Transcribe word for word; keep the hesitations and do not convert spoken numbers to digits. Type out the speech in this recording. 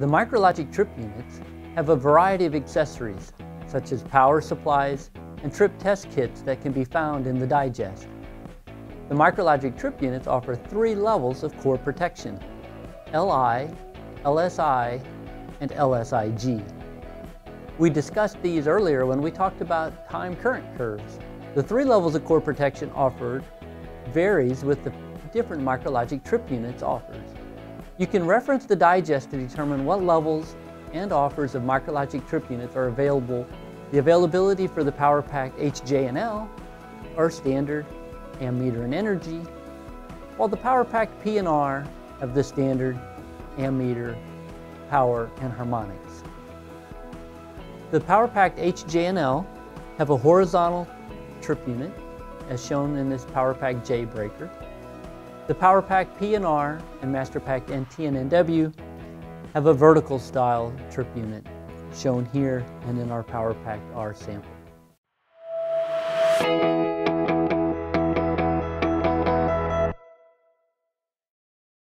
The Micrologic trip units have a variety of accessories, such as power supplies and trip test kits that can be found in the digest. The Micrologic trip units offer three levels of core protection: L I, L S I, and L S I G. We discussed these earlier when we talked about time current curves. The three levels of core protection offered varies with the different Micrologic trip units offers. You can reference the digest to determine what levels and offers of Micrologic trip units are available, the availability for the PowerPact H J and L, are standard, ammeter and energy, while the PowerPact P and R have the standard, ammeter, power, and harmonics. The PowerPact H J and L have a horizontal trip unit, as shown in this PowerPact J breaker. The PowerPact P and R and Masterpact N T and N W have a vertical style trip unit, shown here and in our PowerPact R sample.